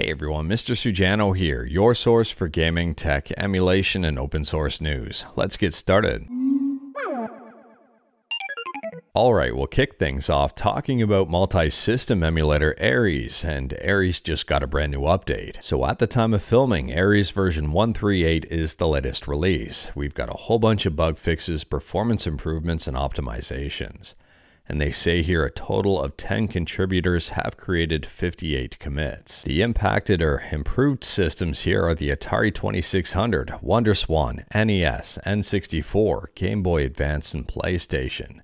Hey everyone, Mr. Sujano here, your source for gaming, tech, emulation, and open source news. Let's get started. Alright, we'll kick things off talking about multi-system emulator Ares, and Ares just got a brand new update. So at the time of filming, Ares version 1.3.8 is the latest release. We've got a whole bunch of bug fixes, performance improvements, and optimizations. And they say here a total of 10 contributors have created 58 commits. The impacted or improved systems here are the Atari 2600, WonderSwan, NES, N64, Game Boy Advance, and PlayStation.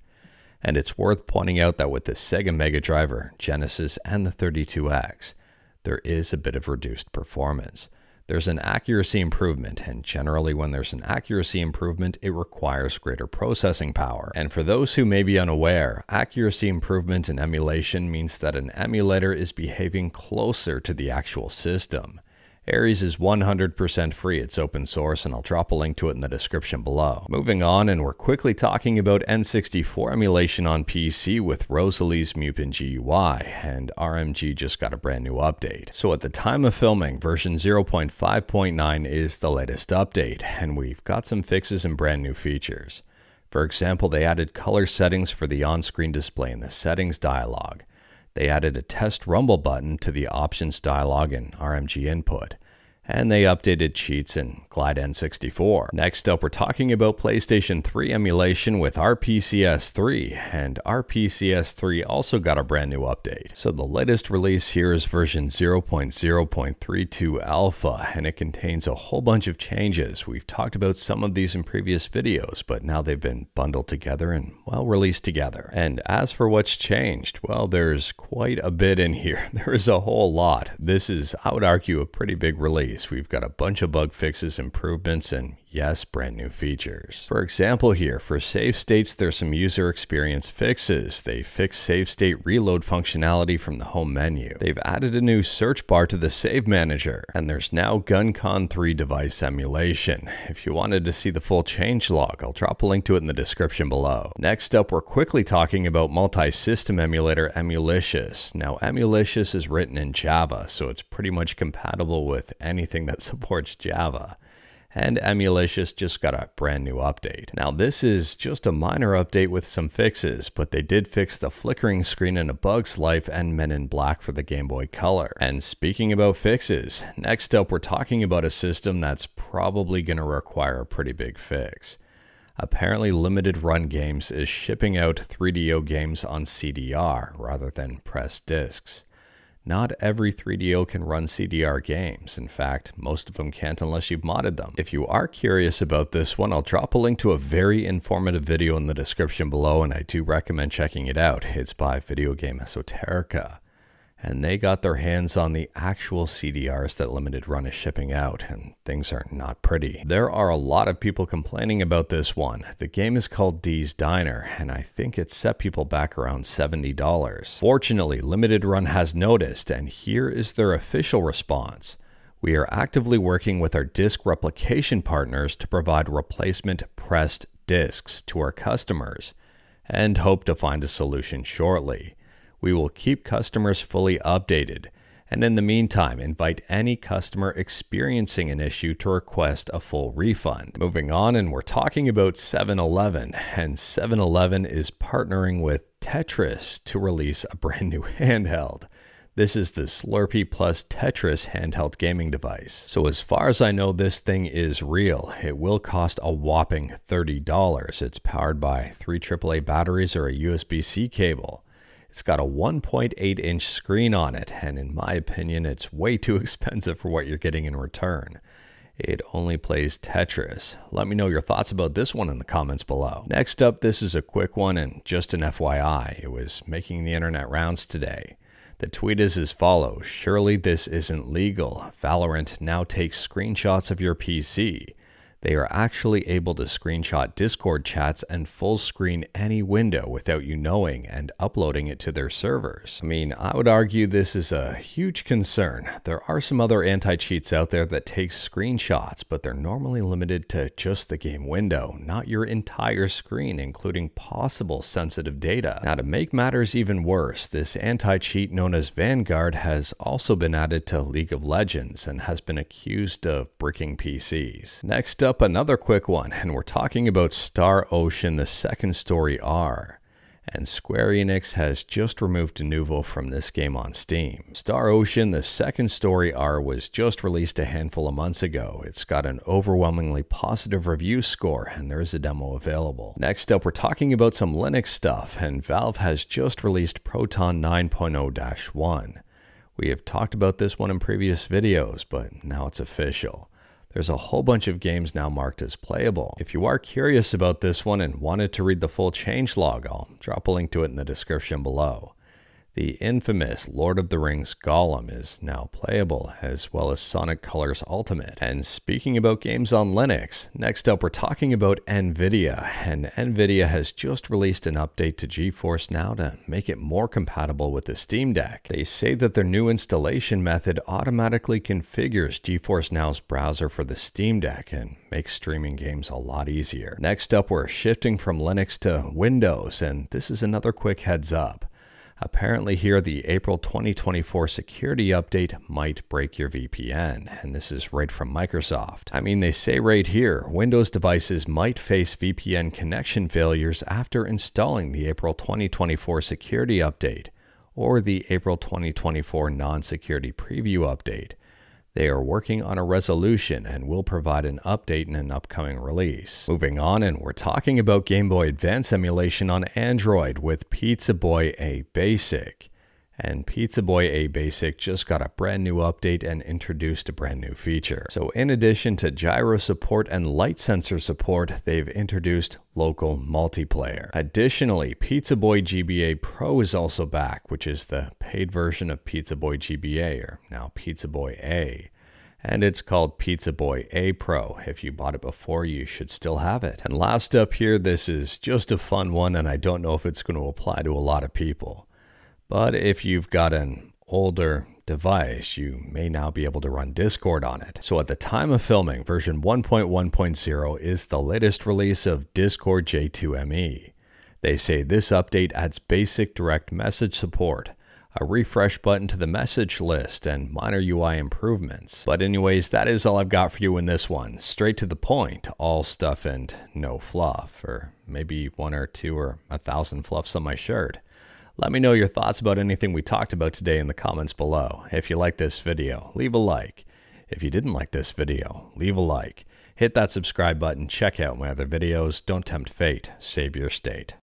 And it's worth pointing out that with the Sega Mega Drive, Genesis, and the 32X, there is a bit of reduced performance. There's an accuracy improvement, and generally when there's an accuracy improvement, it requires greater processing power. And for those who may be unaware, accuracy improvement in emulation means that an emulator is behaving closer to the actual system. Ares is 100% free, it's open source, and I'll drop a link to it in the description below. Moving on, and we're quickly talking about N64 emulation on PC with Rosalie's Mupen GUI, and RMG just got a brand new update. So at the time of filming, version 0.5.9 is the latest update, and we've got some fixes and brand new features. For example, they added color settings for the on-screen display in the settings dialog. They added a test rumble button to the options dialog and RMG input, and they updated cheats in Glide N64. Next up, we're talking about PlayStation 3 emulation with RPCS3, and RPCS3 also got a brand new update. So the latest release here is version 0.0.32 alpha, and it contains a whole bunch of changes. We've talked about some of these in previous videos, but now they've been bundled together and, well, released together. And as for what's changed, well, there's quite a bit in here. There is a whole lot. This is, I would argue, a pretty big release. We've got a bunch of bug fixes, improvements, and yes, brand new features. For example here, for save states, there's some user experience fixes. They fixed save state reload functionality from the home menu. They've added a new search bar to the save manager, and there's now GunCon 3 device emulation. If you wanted to see the full changelog, I'll drop a link to it in the description below. Next up, we're quickly talking about multi-system emulator Emulicious. Now, Emulicious is written in Java, so it's pretty much compatible with anything that supports Java. And Emulicious just got a brand new update. Now this is just a minor update with some fixes, but they did fix the flickering screen in A Bug's Life and Men in Black for the Game Boy Color. And speaking about fixes, next up we're talking about a system that's probably going to require a pretty big fix. Apparently Limited Run Games is shipping out 3DO games on CDR rather than pressed discs. Not every 3DO can run CDR games. In fact, most of them can't unless you've modded them. If you are curious about this one, I'll drop a link to a very informative video in the description below, and I do recommend checking it out. It's by Video Game Esoterica. And they got their hands on the actual CDRs that Limited Run is shipping out, and things are not pretty. There are a lot of people complaining about this one. The game is called Dee's Diner, and I think it set people back around $70. Fortunately, Limited Run has noticed, and here is their official response. We are actively working with our disc replication partners to provide replacement pressed discs to our customers, and hope to find a solution shortly. We will keep customers fully updated, and in the meantime, invite any customer experiencing an issue to request a full refund. Moving on, and we're talking about 7-Eleven, and 7-Eleven is partnering with Tetris to release a brand new handheld. This is the Slurpee Plus Tetris handheld gaming device. So as far as I know, this thing is real. It will cost a whopping $30. It's powered by 3 AAA batteries or a USB-C cable. It's got a 1.8-inch screen on it, and in my opinion, it's way too expensive for what you're getting in return. It only plays Tetris. Let me know your thoughts about this one in the comments below. Next up, this is a quick one and just an FYI. It was making the internet rounds today. The tweet is as follows: surely this isn't legal. Valorant now takes screenshots of your PC. they are actually able to screenshot Discord chats and full screen any window without you knowing and uploading it to their servers. I mean, I would argue this is a huge concern. There are some other anti-cheats out there that take screenshots, but they're normally limited to just the game window, not your entire screen, including possible sensitive data. Now, to make matters even worse, this anti-cheat known as Vanguard has also been added to League of Legends and has been accused of bricking PCs. Next up, another quick one, and we're talking about Star Ocean the Second Story R. And Square Enix has just removed de novo from this game on Steam. Star Ocean the Second Story R was just released a handful of months ago. It's got an overwhelmingly positive review score, and there is a demo available. Next up, we're talking about some Linux stuff, and Valve has just released Proton 9.0-1. We have talked about this one in previous videos, but now it's official. There's a whole bunch of games now marked as playable. If you are curious about this one and wanted to read the full changelog, I'll drop a link to it in the description below. The infamous Lord of the Rings Gollum is now playable, as well as Sonic Colors Ultimate. And speaking about games on Linux, next up we're talking about Nvidia, and Nvidia has just released an update to GeForce Now to make it more compatible with the Steam Deck. They say that their new installation method automatically configures GeForce Now's browser for the Steam Deck and makes streaming games a lot easier. Next up, we're shifting from Linux to Windows, and this is another quick heads up. Apparently here, the April 2024 security update might break your VPN, and this is right from Microsoft. I mean, they say right here, Windows devices might face VPN connection failures after installing the April 2024 security update, or the April 2024 non-security preview update. They are working on a resolution and will provide an update in an upcoming release. Moving on, and we're talking about Game Boy Advance emulation on Android with Pizza Boy A Basic. And Pizza Boy A Basic just got a brand new update and introduced a brand new feature. So in addition to gyro support and light sensor support, they've introduced local multiplayer. Additionally, Pizza Boy GBA Pro is also back, which is the paid version of Pizza Boy GBA, or now Pizza Boy A. And it's called Pizza Boy A Pro. If you bought it before, you should still have it. And last up here, this is just a fun one, and I don't know if it's going to apply to a lot of people. But if you've got an older device, you may now be able to run Discord on it. So at the time of filming, version 1.1.0 is the latest release of Discord J2ME. They say this update adds basic direct message support, a refresh button to the message list, and minor UI improvements. But anyways, that is all I've got for you in this one. Straight to the point, all stuff and no fluff, or maybe one or two or 1,000 fluffs on my shirt. Let me know your thoughts about anything we talked about today in the comments below. If you like this video, leave a like. If you didn't like this video, leave a like. Hit that subscribe button, check out my other videos, don't tempt fate, save your state.